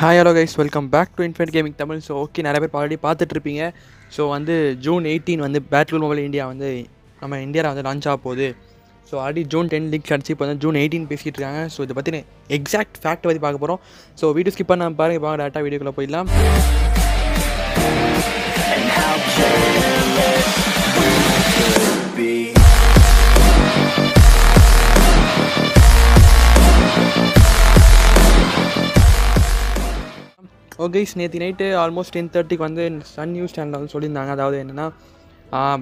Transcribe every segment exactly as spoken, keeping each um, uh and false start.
Hi hello guys, welcome back to Infinite Gaming Tamil. So okay, நிறைய பேர் already பார்த்துட்டு இருப்பீங்க. ஸோ வந்து ஜூன் எய்ட்டீன் வந்து பேட்டில் மொபைல் இந்தியா வந்து நம்ம இந்தியாவில் வந்து லான்ச் ஆக போகுது. So already June ten leak கிடச்சி இப்போ வந்து ஜூன் எயிட்டீன் பேசிகிட்டு இருக்காங்க. ஸோ இதை பற்றி எக்ஸாக்ட் ஃபேக்ட் பற்றி பார்க்க போகிறோம். ஸோ வீடியோ ஸ்கிப் பண்ண நம்ம பாருங்கள், பாருங்கள் டேட்டா வீடியோக்குள்ளே போயிடலாம். ஓகே, நேற்று நைட்டு ஆல்மோஸ்ட் டென் தேர்ட்டிக்கு வந்து சன் நியூஸ் சேனலில் வந்து சொல்லியிருந்தாங்க. அதாவது என்னென்னா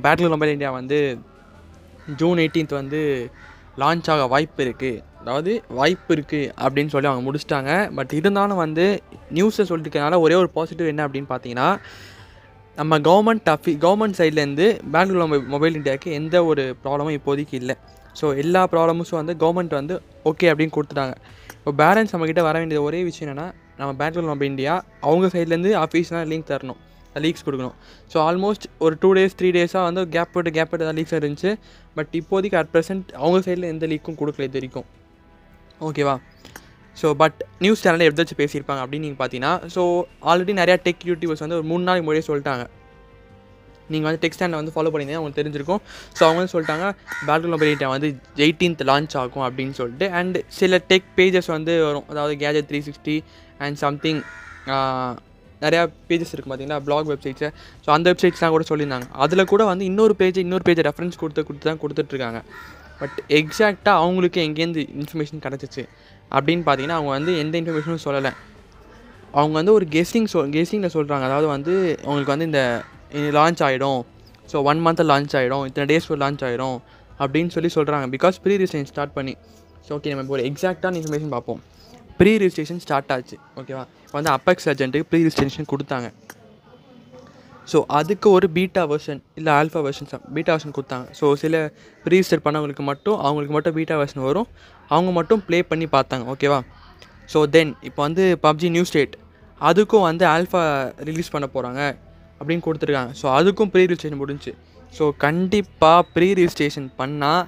பேட்டில் மொபைல் இந்தியா வந்து ஜூன் எயிட்டீன்த் வந்து லான்ச் ஆக வாய்ப்பு இருக்குது, அதாவது வாய்ப்பு இருக்குது அப்படின்னு சொல்லி அவங்க முடிச்சிட்டாங்க. பட் இருந்தாலும் வந்து நியூஸை சொல்லிட்டுருக்கனால ஒரே ஒரு பாசிட்டிவ் என்ன அப்படின்னு பார்த்தீங்கன்னா, நம்ம கவர்மெண்ட் அஃபி கவர்மெண்ட் சைட்லேருந்து பேட்டில் மொபைல் இந்தியாவுக்கு எந்த ஒரு ப்ராப்ளமும் இப்போதைக்கு இல்லை. ஸோ எல்லா ப்ராப்ளம்ஸும் வந்து கவர்மெண்ட் வந்து ஓகே அப்படின்னு கொடுத்துட்டாங்க. இப்போ பேலன்ஸ் நம்மக்கிட்ட வர வேண்டியது ஒரே விஷயம் என்னென்னா, நம்ம பேட்டில் மொபைல் இந்தியா அவங்க சைட்லேருந்து ஆஃபீஸ்லாம் லிங்க் தரணும், லீக்ஸ் கொடுக்கணும். ஸோ ஆல்மோஸ்ட் ஒரு டூ டேஸ் த்ரீ டேஸாக வந்து கேப் போட்டு கேப் போட்டு தான் லீக்ஸ் இருந்துச்சு. பட் இப்போதைக்கு அட் ப்ரெசென்ட் அவங்க சைடில் எந்த லீக்கும் கொடுக்கல இது வரைக்கும், ஓகேவா? ஸோ பட் நியூஸ் சேனலில் எப்படியாச்சும் பேசியிருப்பாங்க அப்படின்னு நீங்கள் பார்த்தீங்கன்னா, ஸோ ஆல்ரெடி நிறையா டெக் யூடியூபர்ஸ் வந்து ஒரு மூணு நாளைக்கு முன்னாடியே சொல்லிட்டாங்க. நீங்கள் வந்து டெக் சேனலை வந்து ஃபாலோ பண்ணிங்கன்னா அவங்களுக்கு தெரிஞ்சிருக்கும். ஸோ அவங்க வந்து சொல்லிட்டாங்க பேட்டில் மொபைல் இந்தியா வந்து எயிட்டீன்த் லான்ச் ஆகும் அப்படின்னு சொல்லிட்டு. அண்ட் சில டெக் பேஜஸ் வந்து வரும், அதாவது gadget three sixty and something நிறையா பேஜஸ் இருக்குது பார்த்தீங்கன்னா, பிளாக் வெப்சைட்ஸை. ஸோ அந்த வெப்சைட்ஸ்லாம் கூட சொல்லியிருந்தாங்க. அதில் கூட வந்து இன்னொரு பேஜ் இன்னொரு பேஜை ரெஃபரன்ஸ் கொடுத்து கொடுத்து தான் கொடுத்துட்ருக்காங்க. பட் எக்ஸாக்டாக அவங்களுக்கு எங்கேருந்து இன்ஃபர்மேஷன் கிடச்சிச்சு அப்படின்னு பார்த்தீங்கன்னா, அவங்க வந்து எந்த இன்ஃபர்மேஷனும் சொல்லலை. அவங்க வந்து ஒரு கெஸ்ஸிங் சொல் கெஸ்ஸிங்கில் சொல்கிறாங்க. அதாவது வந்து அவங்களுக்கு வந்து இந்த லான்ச் ஆகிடும், ஸோ ஒன் மந்த்தில் லான்ச் ஆகிடும், இத்தனை டேஸ் ஒரு லான்ச் ஆகிடும் அப்படின்னு சொல்லி சொல்கிறாங்க. பிகாஸ் ப்ரீ ரிஜிஸ்ட்ரேஷன் ஸ்டார்ட் பண்ணி. ஸோ ஓகே, நம்ம இப்போ ஒரு எக்ஸாக்டான இன்ஃபர்மேஷன் பார்ப்போம். ப்ரீ ரிஜிஸ்ட்ரேஷன் ஸ்டார்ட் ஆச்சு, ஓகேவா? இப்போ வந்து அப்பெக்ஸ் ஏஜென்ட்டுக்கு ப்ரீ ரிஜிஸ்ட்ரேஷன் கொடுத்தாங்க. ஸோ அதுக்கு ஒரு பீட்டா வெர்ஷன் இல்லை ஆல்ஃபா வெர்ஷன் பீட்டா வெர்ஷன் கொடுத்தாங்க. ஸோ சில ப்ரீ ரிஜிஸ்டர் பண்ணவங்களுக்கு மட்டும் அவங்களுக்கு மட்டும் பீட்டா வெர்ஷன் வரும், அவங்க மட்டும் ப்ளே பண்ணி பார்த்தாங்க, ஓகேவா? ஸோ தென் இப்போ வந்து பப்ஜி நியூ ஸ்டேட் அதுக்கும் வந்து ஆல்ஃபா ரிலீஸ் பண்ண போகிறாங்க அப்படின்னு கொடுத்துருக்காங்க. ஸோ அதுக்கும் ப்ரீ ரிஜிஸ்ட்ரேஷன் முடிஞ்சு. ஸோ கண்டிப்பாக ப்ரீ ரிஜிஸ்ட்ரேஷன் பண்ணால்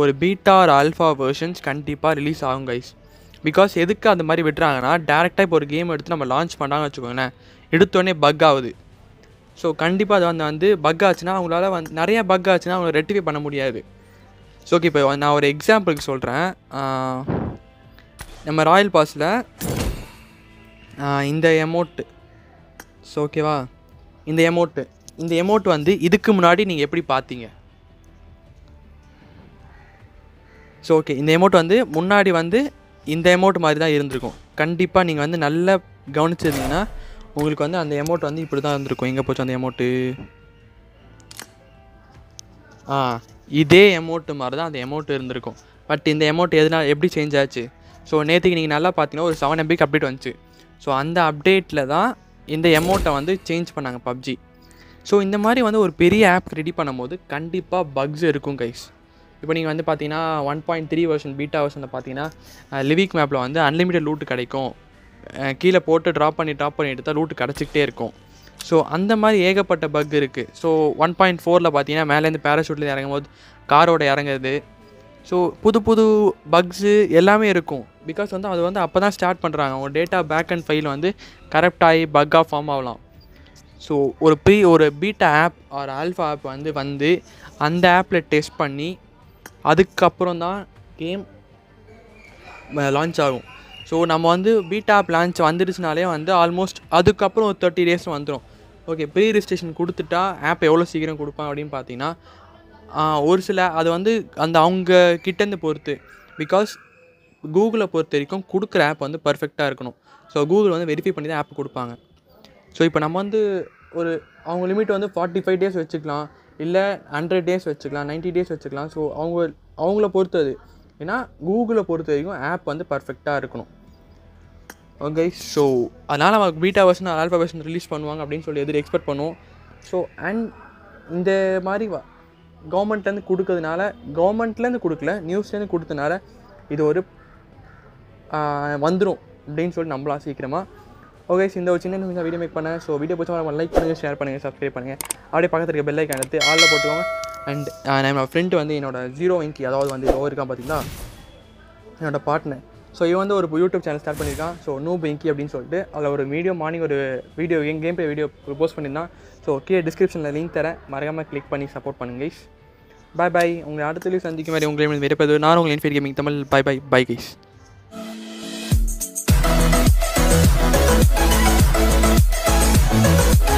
ஒரு பீட்டா ஆர் ஆல்ஃபா வெர்ஷன்ஸ் கண்டிப்பாக ரிலீஸ் ஆகும் கைஸ். பிகாஸ் எதுக்கு அந்த மாதிரி விட்டுறாங்கன்னா, டேரெக்டாக இப்போ ஒரு கேம் எடுத்து நம்ம லான்ச் பண்ணாங்கன்னு வச்சுக்கோங்களேன், எடுத்தோடனே பக் ஆகுது. ஸோ கண்டிப்பாக அது வந்து வந்து பக் ஆச்சுன்னா அவங்களால வந்து நிறைய பக் ஆச்சுன்னா அவங்க ரெட்டிஃபை பண்ண முடியாது. ஸோ ஓகே, இப்போ நான் ஒரு எக்ஸாம்பிளுக்கு சொல்கிறேன். நம்ம ராயல் பாஸில் இந்த எமௌண்ட்டு, ஸோ ஓகேவா, இந்த எமௌண்ட்டு இந்த எமௌண்ட் வந்து இதுக்கு முன்னாடி நீங்கள் எப்படி பார்த்தீங்க? ஸோ ஓகே, இந்த எமௌண்ட் வந்து முன்னாடி வந்து இந்த எமௌண்ட் மாதிரி தான் இருந்திருக்கும். கண்டிப்பாக நீங்கள் வந்து நல்லா கவனிச்சிருந்தீங்கன்னா உங்களுக்கு வந்து அந்த எமௌண்ட் வந்து இப்படி தான் இருந்திருக்கும். எங்கே போச்சு அந்த எமௌண்ட்டு? ஆ, இதே எமௌண்ட்டு மாதிரி தான் அந்த எமௌண்ட் இருந்திருக்கும். பட் இந்த எமௌண்ட் எதுனா எப்படி சேஞ்ச் ஆச்சு? ஸோ நேற்றுக்கு நீங்கள் நல்லா பார்த்தீங்கன்னா ஒரு செவன் எம்பிக்கு அப்டேட் வந்துச்சு. ஸோ அந்த அப்டேட்டில் தான் இந்த எமௌண்ட்டை வந்து சேஞ்ச் பண்ணாங்க பப்ஜி. ஸோ இந்த மாதிரி வந்து ஒரு பெரிய ஆப் ரெடி பண்ணும்போது கண்டிப்பாக பக்ஸ் இருக்கும் கைஸ். இப்போ நீங்கள் வந்து பார்த்தீங்கன்னா one point three version beta வெர்ஷனில் பார்த்தீங்கன்னா லிவிக் மேப்பில் வந்து அன்லிமிட்டட் லூட்டு கிடைக்கும். கீழே போட்டு ட்ராப் பண்ணி ட்ராப் பண்ணி எடுத்தால் லூட்டு கிடச்சிக்கிட்டே இருக்கும். ஸோ அந்த மாதிரி ஏகப்பட்ட பக் இருக்குது. ஸோ ஒன் பாயிண்ட் ஃபோரில் பார்த்தீங்கன்னா மேலேருந்து பேராஷூட்லேருந்து இறங்கும் போது காரோட இறங்குறது. ஸோ புது புது பக்ஸு எல்லாமே இருக்கும். பிகாஸ் வந்து அது வந்து அப்போ தான் ஸ்டார்ட் பண்ணுறாங்க. அவங்க டேட்டா பேக் அண்ட் ஃபைல் வந்து கரெக்டாகி பக்காக ஃபார்ம் ஆகலாம். ஸோ ஒரு ப்ரீ ஒரு பீட்டா ஆப் ஒரு ஆல்ஃபா ஆப் வந்து வந்து அந்த ஆப்பில் டெஸ்ட் பண்ணி அதுக்கப்புறம் தான் கேம் லான்ச் ஆகும். ஸோ நம்ம வந்து பீட்டா ஆப் லான்ச் வந்துடுச்சுனாலே வந்து ஆல்மோஸ்ட் அதுக்கப்புறம் ஒரு தேர்ட்டி டேஸ் வந்துடும். ஓகே, ப்ரீ ரிஜிஸ்ட்ரேஷன் கொடுத்துட்டா ஆப் எவ்வளோ சீக்கிரம் கொடுப்பாங்க அப்படின்னு பார்த்தீங்கன்னா, ஒரு சில அது வந்து அந்த அவங்க கிட்டேருந்து பொறுத்து. பிகாஸ் கூகுளை பொறுத்த வரைக்கும் கொடுக்குற ஆப் வந்து பர்ஃபெக்டாக இருக்கணும். ஸோ கூகுள் வந்து வெரிஃபை பண்ணி தான் ஆப் கொடுப்பாங்க. ஸோ இப்போ நம்ம வந்து ஒரு அவங்க லிமிட் வந்து ஃபார்ட்டி ஃபைவ் டேஸ் வச்சுக்கலாம், இல்லை ஹண்ட்ரட் டேஸ் வச்சுக்கலாம், நைன்ட்டி டேஸ் வச்சுக்கலாம். ஸோ அவங்க அவங்கள பொறுத்தது ஏன்னா கூகுளை பொறுத்த வரைக்கும் ஆப் வந்து பர்ஃபெக்டாக இருக்கணும். ஓகே, ஸோ அதனால் நம்ம beta version alpha version release பண்ணுவாங்க அப்படின்னு சொல்லி எதிர் எக்ஸ்பெக்ட் பண்ணுவோம். ஸோ அண்ட் இந்த மாதிரி கவர்மெண்ட்லேருந்து கொடுக்கறதுனால கவர்மெண்ட்லேருந்து கொடுக்கல நியூஸ்லேருந்து கொடுத்ததுனால இது ஒரு வந்துடும் அப்படின்னு சொல்லி நம்பலாம் சீக்கிரமாக. ஓகே, இந்த ஒரு சின்ன நிமிஷம் வீடியோ மேக் பண்ணேன். ஸோ வீடியோ பிடிச்சா நம்ம லைக் பண்ணுங்கள், ஷேர் பண்ணுங்கள், சப்ஸ்கிரைப் பண்ணுங்கள். அப்படியே பக்கத்தில் இருக்க பெல் ஐக்கான் எடுத்து ஆளில் போட்டுக்கோங்க. அண்ட் என்னோடய ஃப்ரெண்டு வந்து என்னோடய ஜீரோ இன்கி, அதாவது வந்து ஓ இருக்கான் பார்த்தீங்கன்னா என்னோடய பார்ட்னர். So he வந்து ஒரு YouTube channel start பண்ணிருக்கான். So noob inky அப்படினு சொல்லிட்டு அதுல ஒரு வீடியோ மார்னிங் ஒரு video game play video post பண்ணிருந்தான். So கீழ descriptionல லிங்க் தரேன், மறக்காம கிளிக் பண்ணி சப்போர்ட் பண்ணுங்க guys. Bye bye. உங்களை அடுத்த வீடியோ சந்திக்கும் வரை உங்களிடம் விடைபெறுவது நான் உங்கள் Infinite Gaming Tamil. Bye bye. Bye guys.